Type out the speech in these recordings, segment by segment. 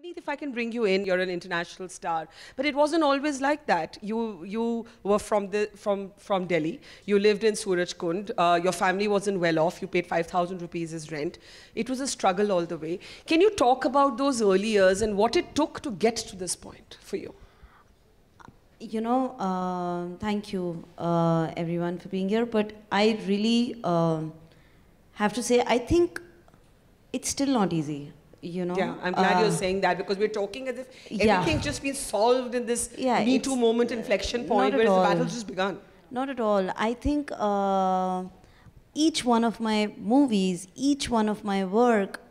Guneet, if I can bring you in, you're an international star, but it wasn't always like that. You were from Delhi. You lived in Suraj Kund. Your family wasn't well off. You paid 5,000 rupees as rent. It was a struggle all the way. Can you talk about those early years and what it took to get to this point for you? You know, thank you everyone for being here, but I really have to say, I think it's still not easy. You know, yeah, I'm glad you're saying that, because we're talking as if everything's just been solved in this Me Too moment, inflection point, where the battle's just begun. Not at all. I think each one of my movies, each one of my work,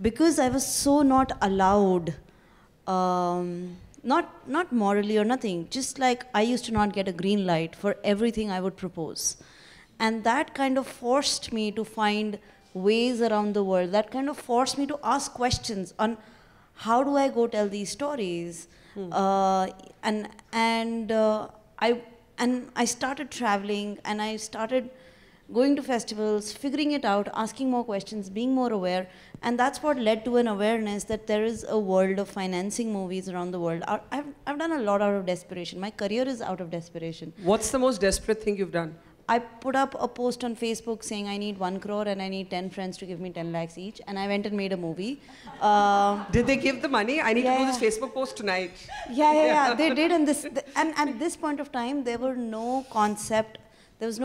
because I was so not allowed, not morally or nothing, just like I used to not get a green light for everything I would propose. And that kind of forced me to find ways around the world, that kind of forced me to ask questions on how do I go tell these stories. And I started traveling, and I started going to festivals, figuring it out, asking more questions, being more aware, and that's what led to an awareness that there is a world of financing movies around the world. I've done a lot out of desperation. My career is out of desperation. What's the most desperate thing you've done? I put up a post on Facebook saying I need 1 crore and I need 10 friends to give me 10 lakhs each, and I went and made a movie. Did they give the money? I need to do this Facebook post tonight. Yeah, they did. And at this point of time, there was no concept of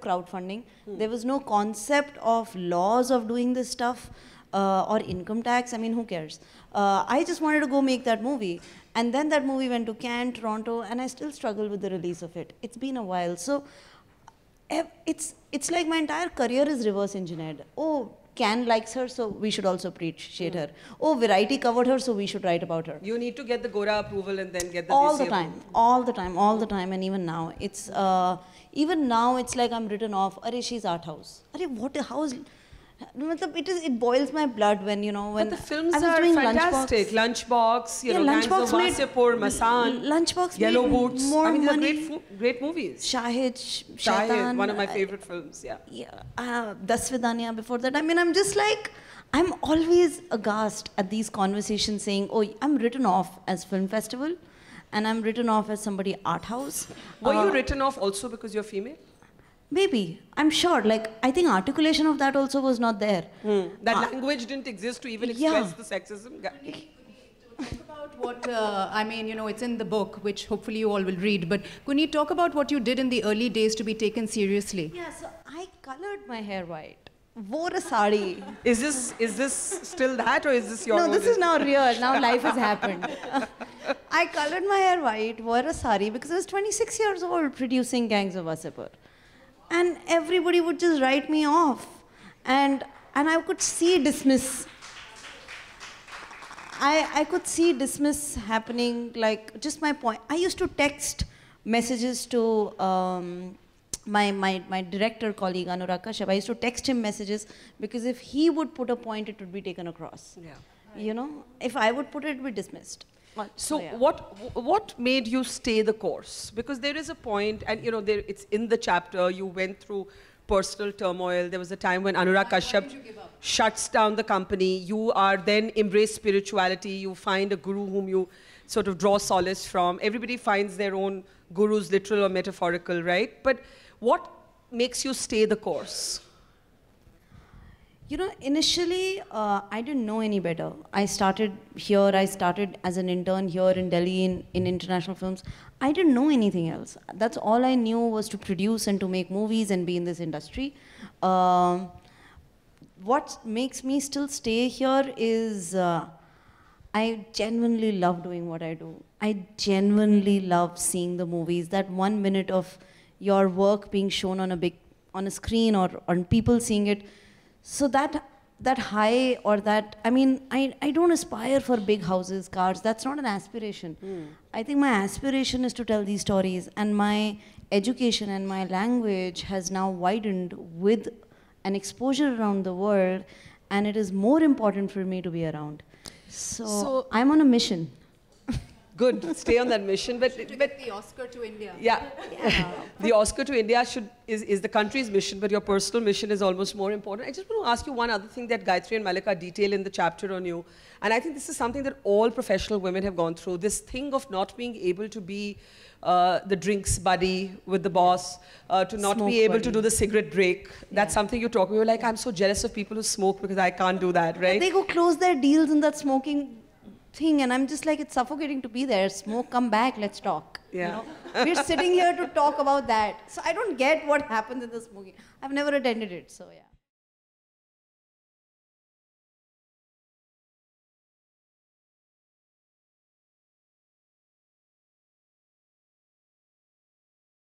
crowdfunding. There was no concept of laws of doing this stuff or income tax. I mean, who cares? I just wanted to go make that movie. And then that movie went to Cannes, Toronto, and I still struggle with the release of it. It's been a while. So it's like my entire career is reverse engineered. Oh, Cannes likes her, so we should also appreciate her. Oh, Variety covered her, so we should write about her. You need to get the Gora approval and then get the all the time, and even now. It's even now it's like I'm written off. Arre, she's art house. Arre, what a house. It boils my blood when, you know, when... But the films are fantastic. Lunchbox, you know, Gangs of Waseypur, Masan, Lunchbox, Yellow Boots. I mean, they're great movies. Shahid, one of my favorite films, Dasvidanya before that. I mean, I'm just like, I'm always aghast at these conversations saying, oh, I'm written off as film festival and I'm written off as somebody art house. Were you written off also because you're female? Maybe. I'm sure. Like, I think articulation of that also was not there. That language didn't exist to even express the sexism. Guneet, talk about what, I mean, you know, it's in the book, which hopefully you all will read, but Guneet, talk about what you did in the early days to be taken seriously. Yeah, so I colored my hair white. Wore a sari. Is this still that, or is this your... No, this is now real. Now life has happened. I colored my hair white, wore a sari, because I was 26 years old producing Gangs of Waseypur. And everybody would just write me off. And I could see dismiss. I could see dismiss happening, like, just my point. I used to text messages to my director colleague, Anurag Kashyap. I used to text him messages, because if he would put a point, it would be taken across. You know, if I would put it, it would be dismissed. So what made you stay the course? Because there is a point, and you know, it's in the chapter, you went through personal turmoil. There was a time when Anurag Kashyap shuts down the company. You are then embrace spirituality. You find a guru whom you sort of draw solace from. Everybody finds their own gurus, literal or metaphorical, right? But what makes you stay the course? You know, initially, I didn't know any better. I started here, I started as an intern here in Delhi in international films. I didn't know anything else. That's all I knew was to produce and to make movies and be in this industry. What makes me still stay here is I genuinely love doing what I do. I genuinely love seeing the movies, that 1 minute of your work being shown on a screen or on people seeing it. So that high, or that, I mean, I don't aspire for big houses, cars. That's not an aspiration. I think my aspiration is to tell these stories, and my education and my language has now widened with an exposure around the world, and it is more important for me to be around. So I'm on a mission. Good. Stay on that mission. But the Oscar to India. Yeah. The Oscar to India is the country's mission, but your personal mission is almost more important. I just want to ask you one other thing that Gayatri and Malika detail in the chapter on you. And I think this is something that all professional women have gone through. This thing of not being able to be the drinks buddy with the boss, to not smoke be able buddy. To do the cigarette break. That's something you're talking about. You're like, I'm so jealous of people who smoke because I can't do that, right? But they go close their deals in that smoking thing, and I'm just like, it's suffocating to be there. Smoke, come back, let's talk. Yeah. You know? We're sitting here to talk about that. So I don't get what happens in the smoking. I've never attended it, so yeah.